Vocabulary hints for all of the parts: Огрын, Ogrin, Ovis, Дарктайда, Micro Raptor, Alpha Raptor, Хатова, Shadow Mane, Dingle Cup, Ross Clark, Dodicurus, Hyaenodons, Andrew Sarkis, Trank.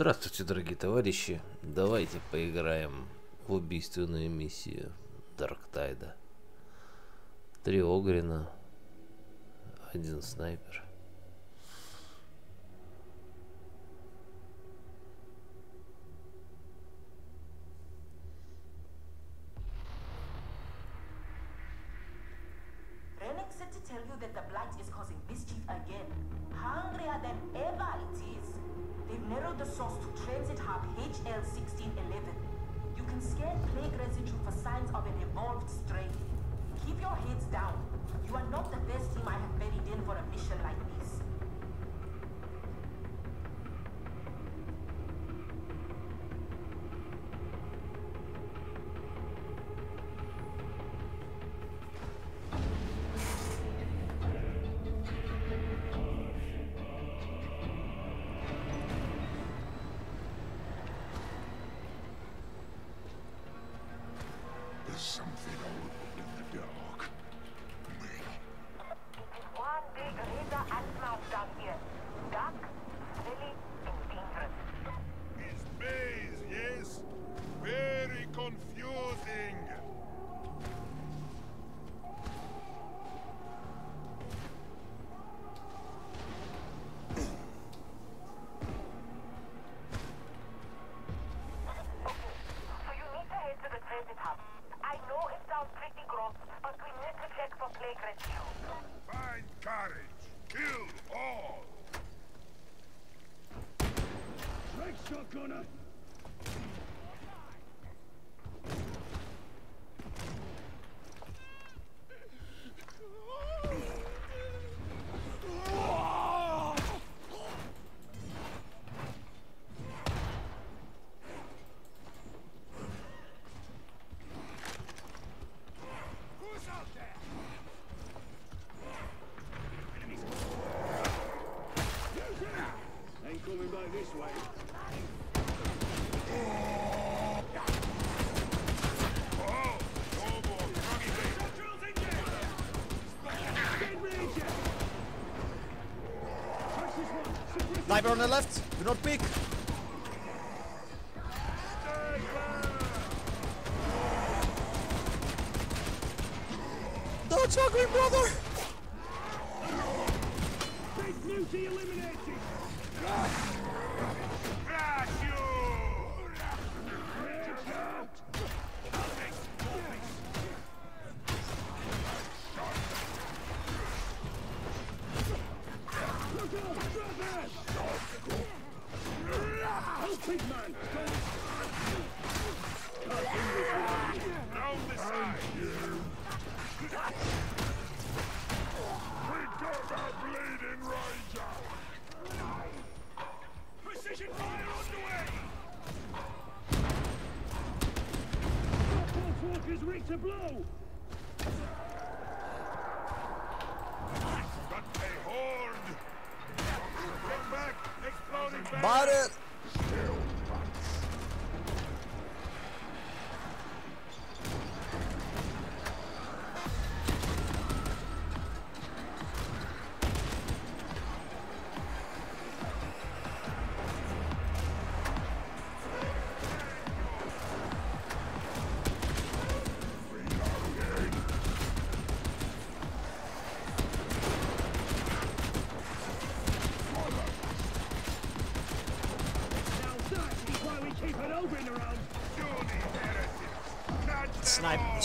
Здравствуйте, дорогие товарищи. Давайте поиграем в убийственную миссию Дарктайда. 3 Огрина, 1 снайпер. Sniper on the left, do not peek. Don't shock me, brother! Big Newty eliminated!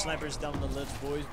Sniper's down the left, boys.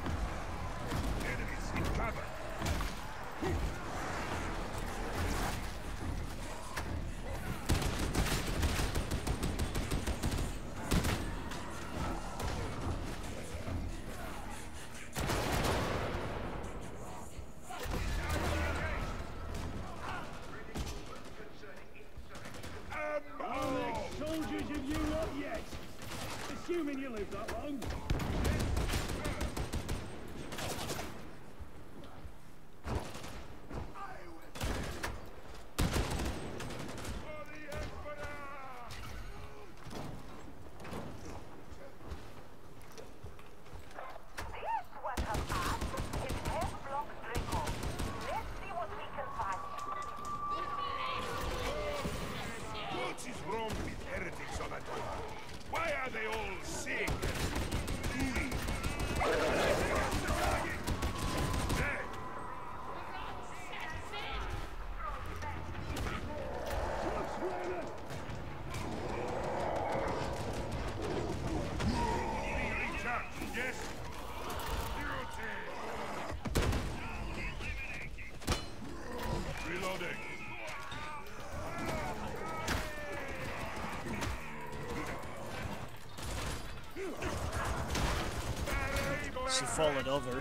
fallen over.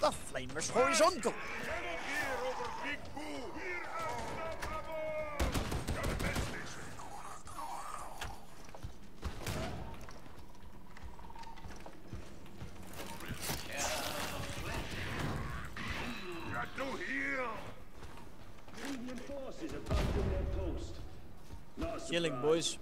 The flamer's horizontal. Killing, boys.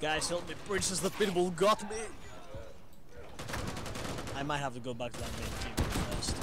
Guys, help me, Princess the Pitbull got me! I might have to go back to that main team first.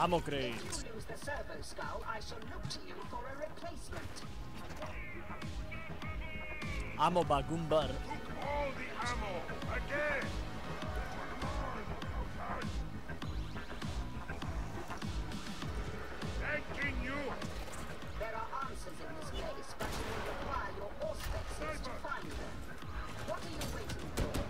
Ammo crate. If you lose the servo skull, I shall look to you for a replacement. Amobagumar. Took all the ammo again. Thanking you. There are answers in this case, but you will require your auspices to find them. What are you waiting for?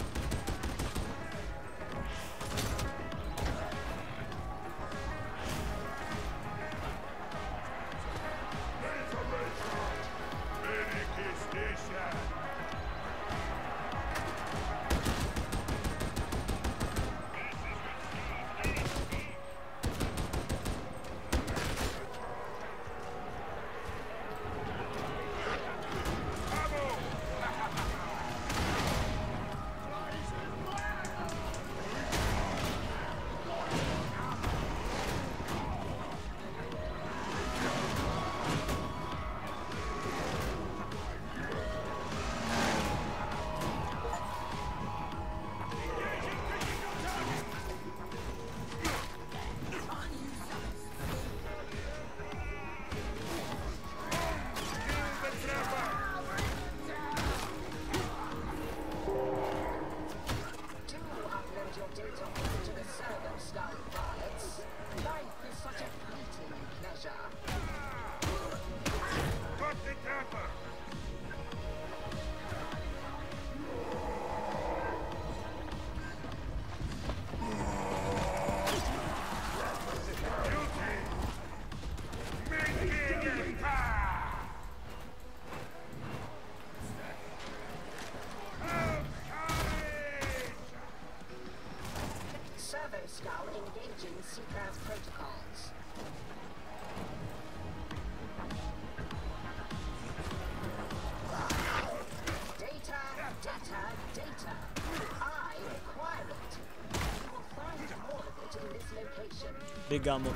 Дигамо.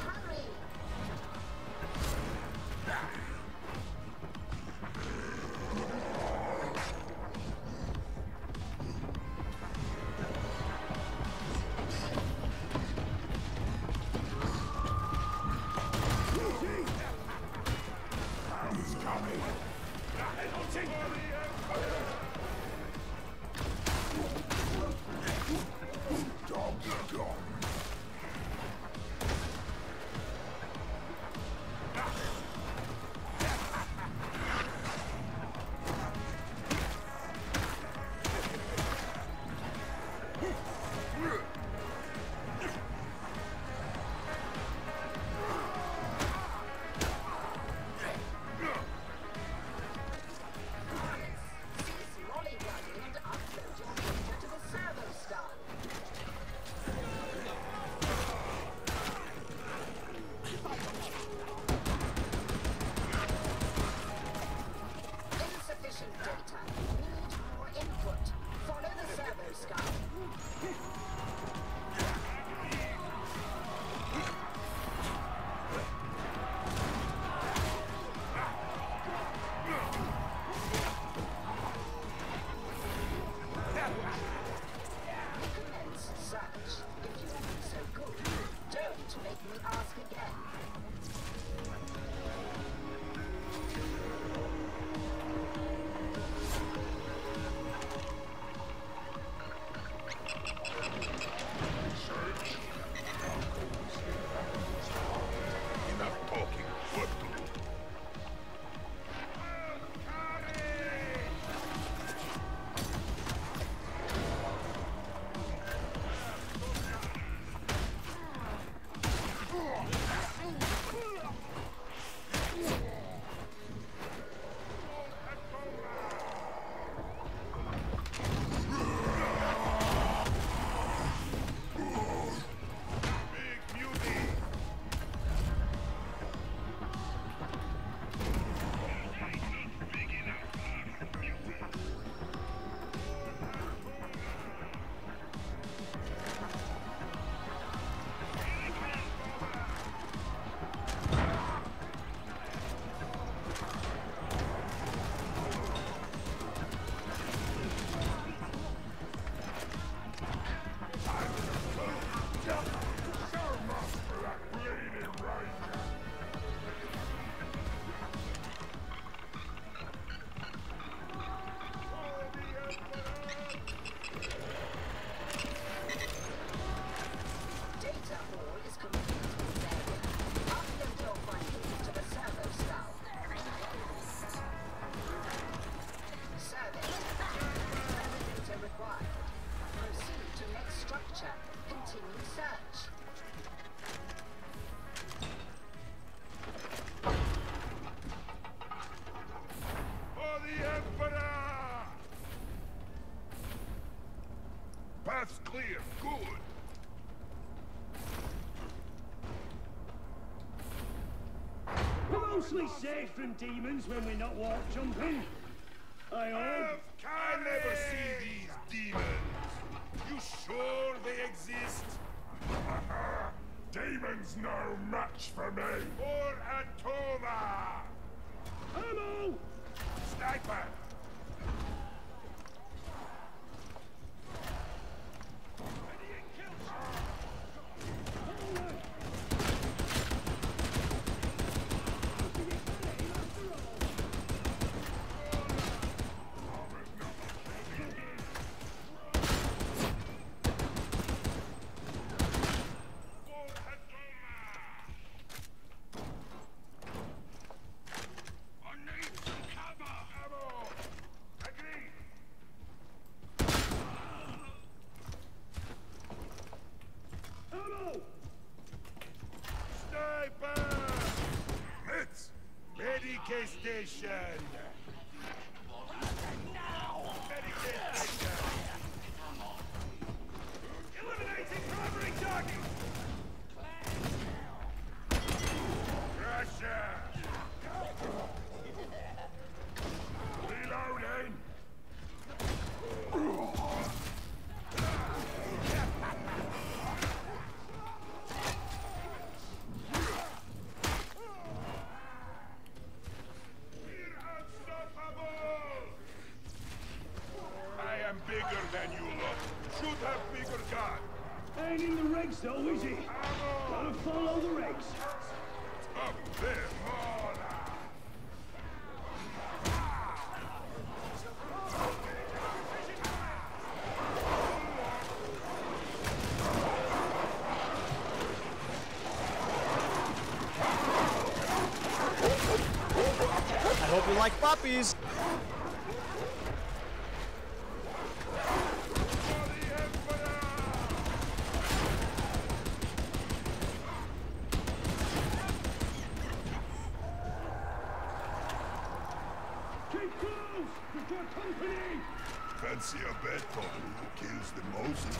Clear. Good. We're mostly safe from demons when we're not walk jumping. I hope. I never see these demons. You sure they exist? Demons no match for me. Or Hatova. Ammo. Sniper. so easy. Gotta follow the ranks. Up there. I hope you like puppies. Fancy a bad pony who kills the most.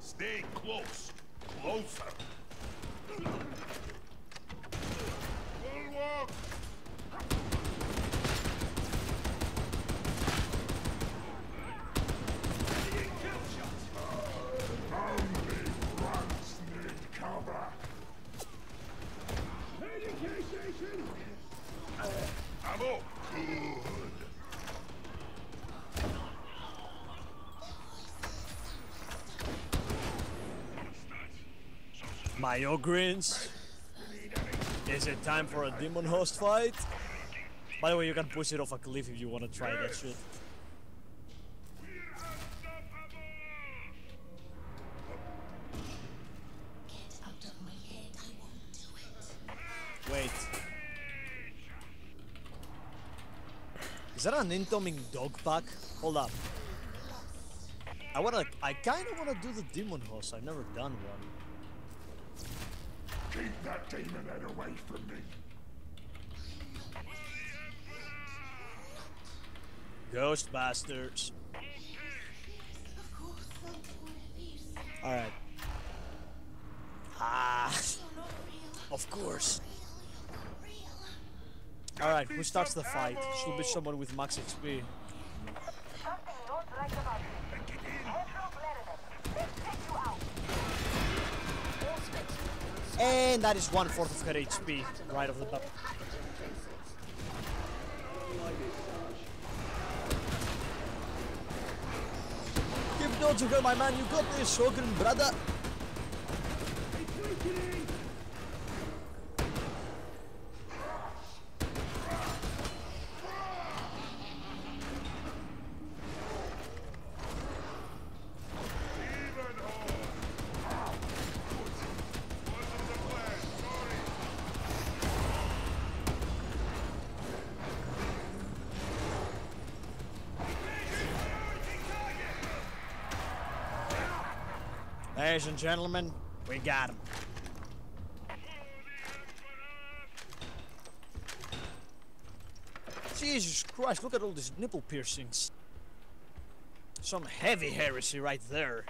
Stay close, closer. My Ogrins, is it time for a demon host fight? By the way, you can push it off a cliff if you want to try that shit. Wait. Is that an incoming dog pack? Hold up. I kind of want to do the demon host. I've never done one. Keep that demon head away from me. Ghost bastards. Alright. Ah. Of course. Alright, who starts the fight? Should be someone with max XP. And that is 1/4 of her HP, right off the top. Keep dodging her, my man, you got this, Ogrin, brother! Ladies and gentlemen, we got him. Jesus Christ, look at all these nipple piercings. Some heavy heresy right there.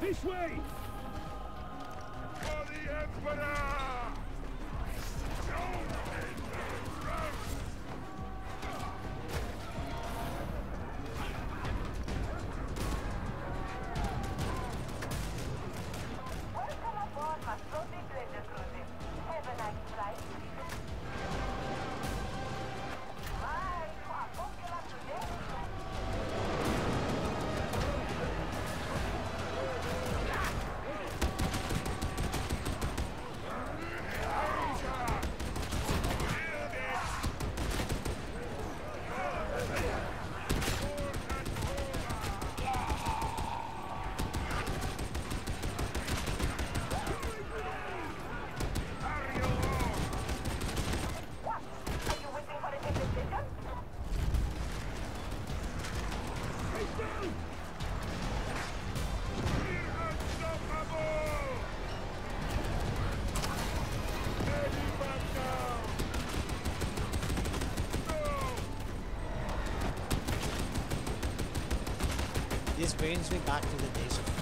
This way! For the Emperor! This brings me back to the days of